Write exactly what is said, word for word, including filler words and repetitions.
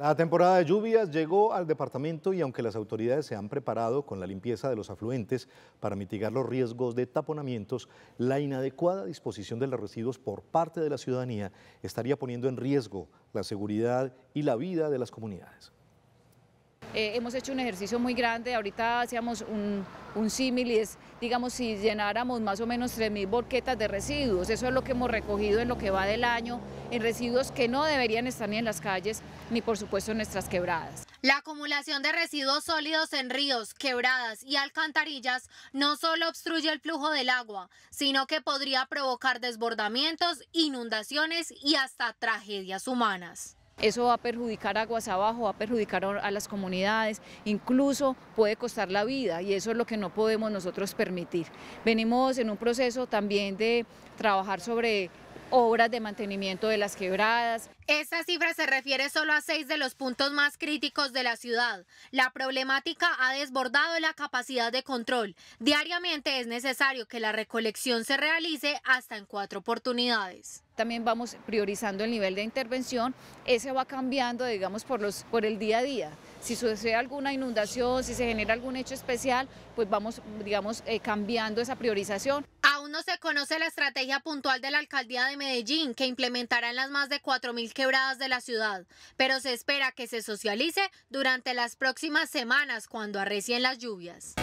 La temporada de lluvias llegó al departamento y aunque las autoridades se han preparado con la limpieza de los afluentes para mitigar los riesgos de taponamientos, la inadecuada disposición de los residuos por parte de la ciudadanía estaría poniendo en riesgo la seguridad y la vida de las comunidades. Eh, hemos hecho un ejercicio muy grande, ahorita hacíamos un, un símil y es, digamos, si llenáramos más o menos tres mil volquetas de residuos, eso es lo que hemos recogido en lo que va del año, en residuos que no deberían estar ni en las calles, ni por supuesto en nuestras quebradas. La acumulación de residuos sólidos en ríos, quebradas y alcantarillas no solo obstruye el flujo del agua, sino que podría provocar desbordamientos, inundaciones y hasta tragedias humanas. Eso va a perjudicar aguas abajo, va a perjudicar a las comunidades, incluso puede costar la vida y eso es lo que no podemos nosotros permitir. Venimos en un proceso también de trabajar sobre obras de mantenimiento de las quebradas. Esta cifra se refiere solo a seis de los puntos más críticos de la ciudad. La problemática ha desbordado la capacidad de control. Diariamente es necesario que la recolección se realice hasta en cuatro oportunidades. También vamos priorizando el nivel de intervención, ese va cambiando, digamos, por, los, por el día a día. Si sucede alguna inundación, si se genera algún hecho especial, pues vamos, digamos, eh, cambiando esa priorización. Aún no se conoce la estrategia puntual de la Alcaldía de Medellín, que implementará en las más de cuatro mil quebradas de la ciudad, pero se espera que se socialice durante las próximas semanas cuando arrecien las lluvias.